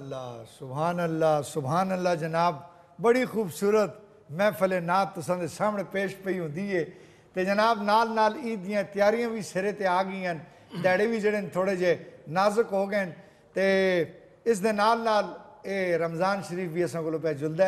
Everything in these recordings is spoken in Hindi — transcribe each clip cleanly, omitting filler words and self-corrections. अल्लाह सुभान अल्लाह सुभान अल्लाह। जनाब बड़ी खूबसूरत महफिल नात तुसां दे सामने पेश पई हुंदी है ते जनाब नाल नाल ईद दियां तैयारियां भी सिरे ते आ गईयां, दैड़े भी जिहड़े थोड़े जे नाजुक हो गए ते इस दे नाल नाल ए रमज़ान शरीफ भी असां कोल पै जुलदा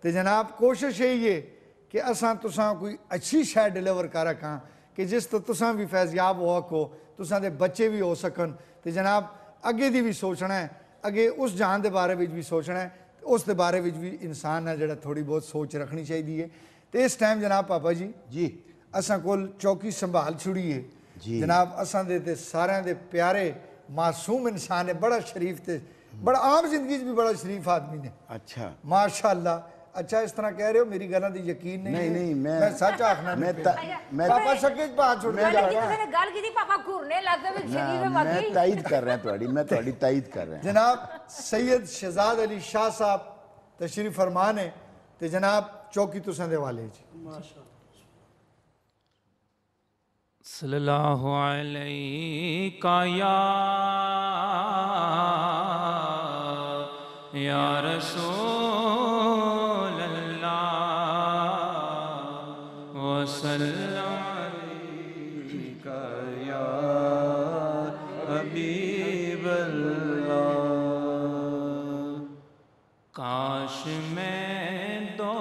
है। तो जनाब कोशिश यही है कि असां तुसां कोई अच्छी शइ डिलीवर कर रखां कि जिस तो तुसां भी फैज़याब हो को तुसां दे बच्चे भी हो सकन। तो जनाब अगे दी भी सोचना है, अगे उस जहान दे बारे विच भी सोचना है, उस दे बारे विच भी इंसान है जिहड़ा थोड़ी बहुत सोच रखनी चाहिए है। तो इस टाइम जनाब पापा जी जी असां कोल चौकी संभाल छुड़ी है जनाब, असां दे ते सारेयां दे प्यारे मासूम इंसान है, बड़ा शरीफ ते बड़ा आम जिंदगी भी बड़ा शरीफ आदमी ने। अच्छा माशाल्लाह। अच्छा इस तरह कह रहे हो मेरी गल्लां दी यकीन नहीं, नहीं, नहीं मैं सच आखना मैं पापा शक्के बात छोड़ के जा रहा हूं। गल की थी पापा घूरने लग गए शरीर में, वाकई मैं तायद कर रहा हूं तुम्हारी, मैं तुम्हारी तायद कर रहा हूं। जनाब सैयद शहजाद अली शाह साहब तशरीफ फरमान है ते जनाब चौकी तुसां दे हवाले जी माशाल्लाह। सल्लल्लाहु अलैका या रसूल अल्लाह व सल्लम अलैका या हबीब अल्लाह। काश में दो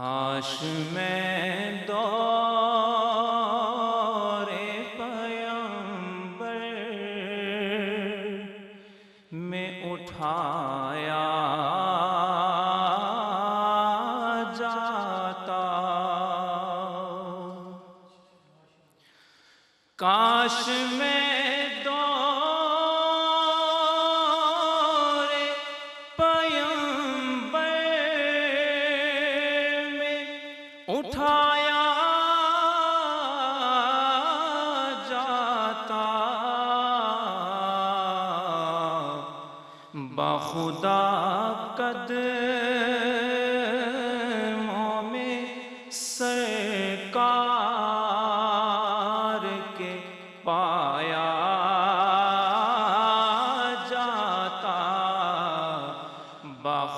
काश में दौरे पैगंबर में उठाया जाता। बखुदा कदमों में सरकार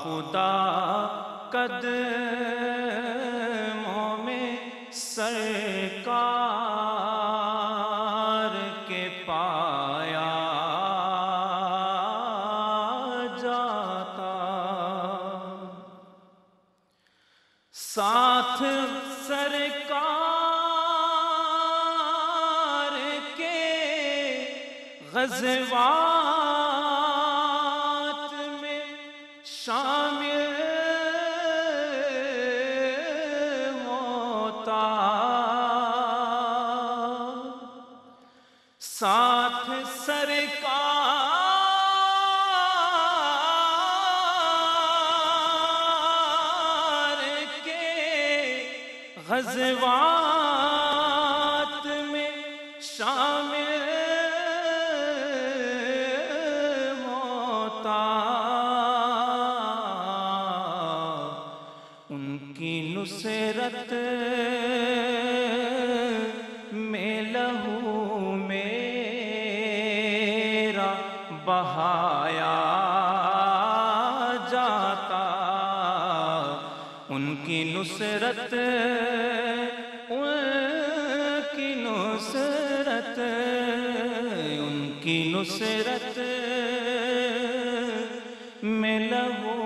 खुदा कदमों में सरकार के पाया जाता। साथ सरकार के ग़ज़वा शामिल होता। साथ सरकार के ग़ज़वात में शामिल होता। नुसरत में लहू मेरा बहाया जाता। उनकी नुसरत में लहू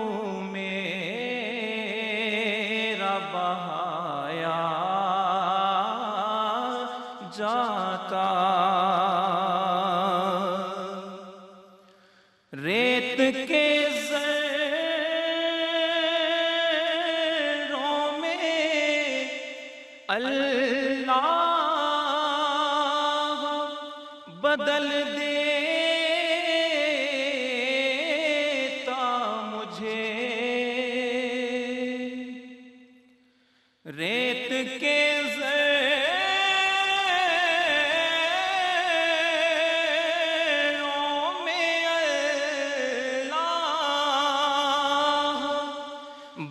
बहाया जाता। रेत के ज़रों में अल्लाह बदल देता मुझे। रेत के ज़रों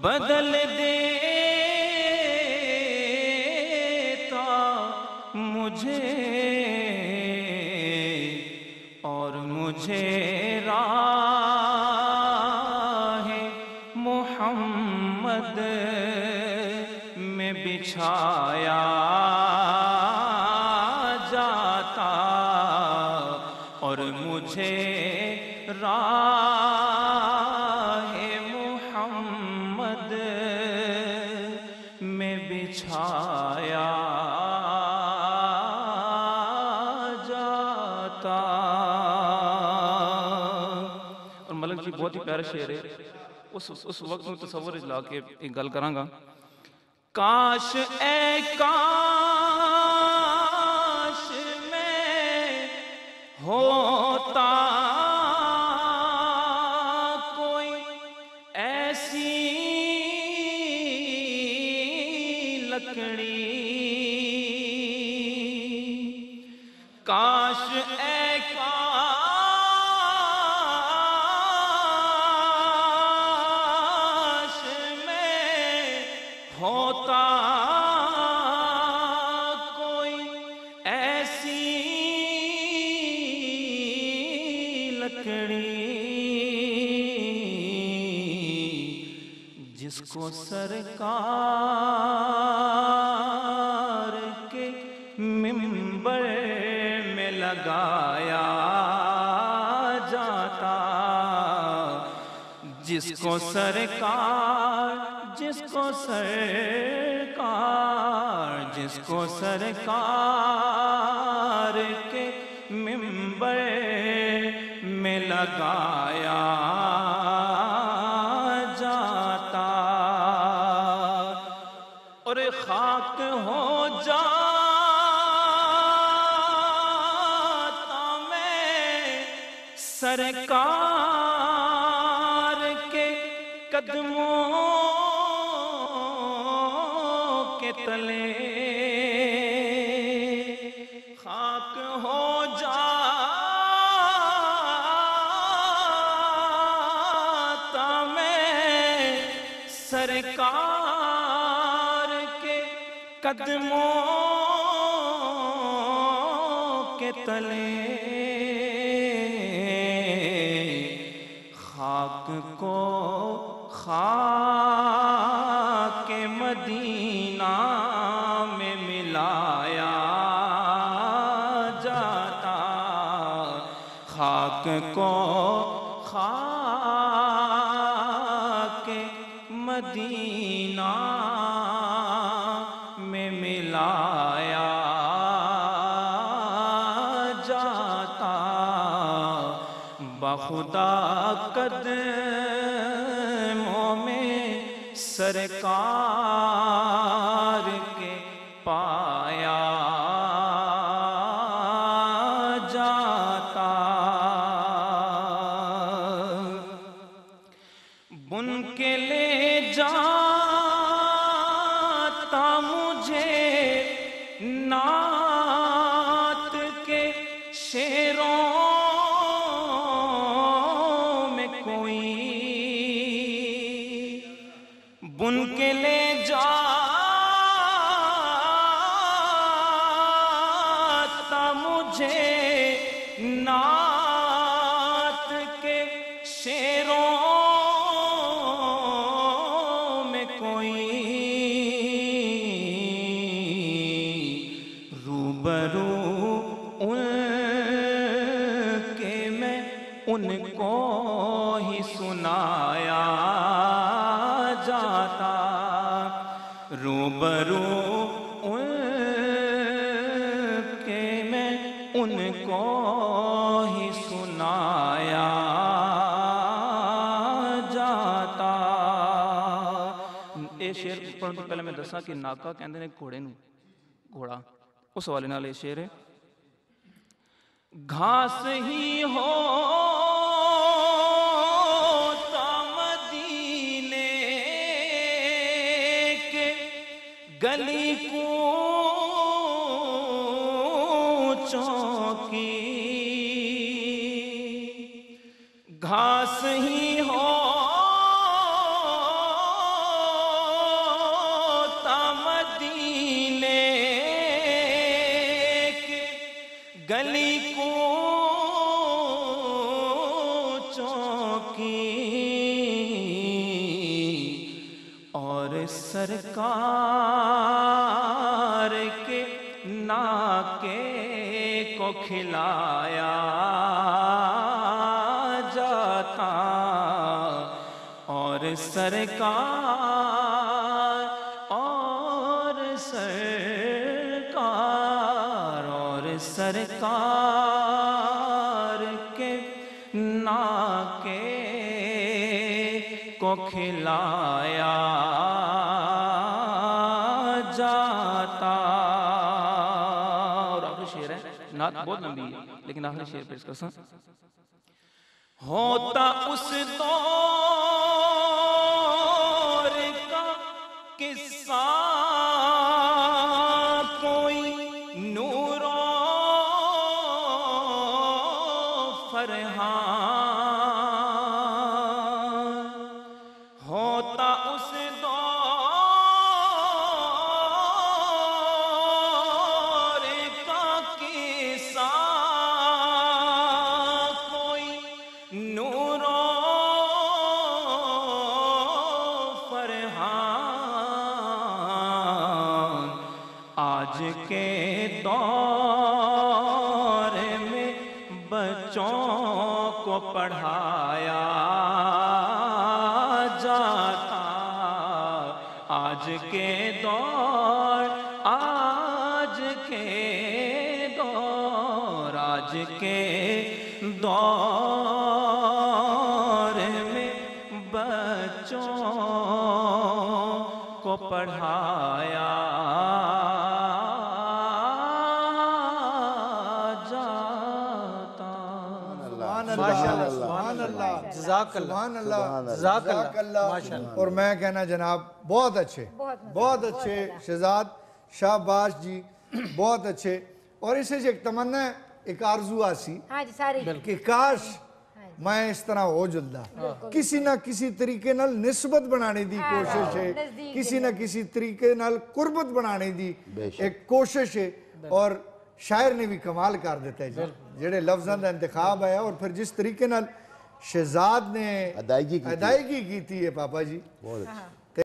बदल देता मुझे और मुझे राह मोहम्मद में बिछाया जाता और मुझे राहे मुहम्मद में बिछाया जाता। और मलक जी बहुत ही प्यारा शेर है। उस वक्त में तसव्वुर ला के एक गल करांगा। काश ए काश में होता कोई ऐसी लकड़ी, काश ए काश में होता कोई ऐसी लकड़ी जिसको सरकार के मिंबर में लगाया जाता, जिसको सरकार के मिंबर में लगाया जाता। और खाक हो जाता मैं सरकार के कदमों के तले, खाक हो जाता मैं सरकार के कदमों के तले, खाक को खाक मदीना में मिलाया जाता, खाक को खाक मदीना में मिलाया जाता। बखुदा कदमों में सरकार के पाया जाता। बुन के ले जाता मुझे नात के शेरों में कोई, बुन के ले जाता मुझे नात के शेरों में कोई, रूबरू उनके मैं उनको ही सुनाया जाता, रूबरू उनके मैं उनको ही सुनाया जाता। ये शेर पढ़ने तो पहले मैं दसा कि नाका कहते हैं घोड़े नूं, घोड़ा उस वाले नाल शेर है। घास ही हो मदीने के गली कूचों की, घास ही हो सरकार के नाके को खिलाया जाता और सरकार सरकार के नाके को खिलाया जाता। और आखिरी शेर है, नात बहुत लंबी है लेकिन आखिरी शेर पर इसका सा होता उस दौर का किस्सा होता उस दौर का किस्सा कोई नूरो फरहान। आज के दौर में बच्चों को पढ़ाया जाता, आज के दौर में बच्चों को पढ़ाया जाता। माशाल्लाह। और मैं कहना जनाब बहुत अच्छे शहजाद शाहबाज जी बहुत अच्छे। और इसे एक तमन्ना एक आरजू आसी कि काश मैं इस तरह हो जुलदा, किसी ना किसी तरीके नाल निस्बत बनाने दी कोशिश है, किसी ना किसी तरीके नाल कुर्बत बनाने दी एक कोशिश है। और शायर ने भी कमाल कर दिता है जेडे लफ्जां दा इंतखाब है और फिर जिस तरीके नाल शहजाद ने अदायगी की थी पापा जी बहुत अच्छी।